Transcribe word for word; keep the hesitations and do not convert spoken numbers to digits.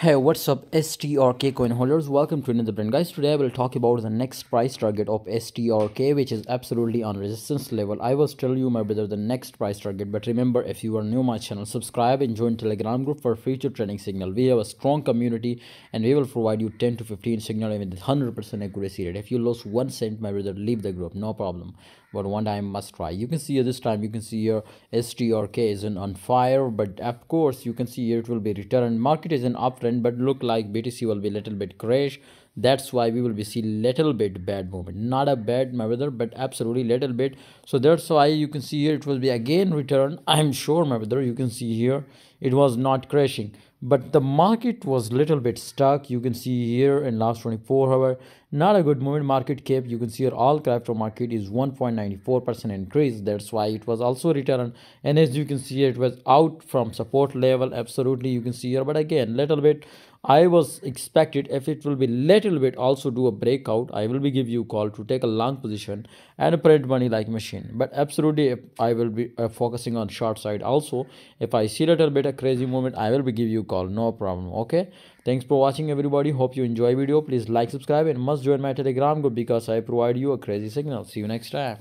Hey, what's up S T R K coin holders, welcome to another brand, guys. Today I will talk about the next price target of S T R K, which is absolutely on resistance level. I was telling you, my brother, the next price target, but remember, if you are new to my channel, subscribe and join Telegram group for future trading signal. We have a strong community and we will provide you ten to fifteen signal with one hundred percent accuracy rate. If you lost one cent, my brother, leave the group, no problem, but one time must try. You can see here, this time you can see here S T R K is in on fire, but of course you can see here it will be returned. Market is an uptrend, but look like B T C will be a little bit crash. That's why we will be see little bit bad movement, not a bad, my brother, but absolutely little bit. So that's why you can see here it will be again return. I'm sure, my brother, you can see here it was not crashing, but the market was little bit stuck. You can see here in last twenty-four hour, not a good movement. Market cap, you can see here all crypto market is one point nine four percent increase. That's why it was also return, and as you can see it was out from support level, absolutely you can see here. But again, little bit I was expected if it will be little bit also do a breakout, I will be give you call to take a long position and print money like machine. But absolutely I will be uh, focusing on short side also. If I see little bit a crazy movement, I will be give you call, no problem. Okay, thanks for watching everybody, hope you enjoy video. Please like, subscribe and must join my Telegram group because I provide you a crazy signal. See you next time.